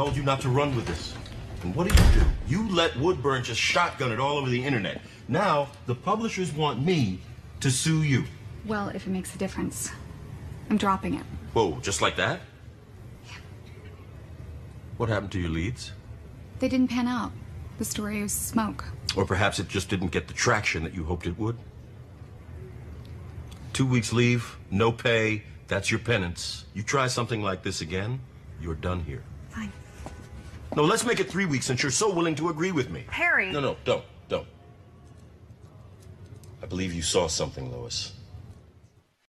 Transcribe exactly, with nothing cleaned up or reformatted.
Told you not to run with this. And what did you do? You let Woodburn just shotgun it all over the internet. Now, the publishers want me to sue you. Well, if it makes a difference, I'm dropping it. Whoa, just like that? Yeah. What happened to your leads? They didn't pan out. The story was smoke. Or perhaps it just didn't get the traction that you hoped it would. Two weeks leave, no pay, that's your penance. You try something like this again, you're done here. Fine. No, let's make it three weeks since you're so willing to agree with me. Harry. No, no, don't, don't. I believe you saw something, Lois.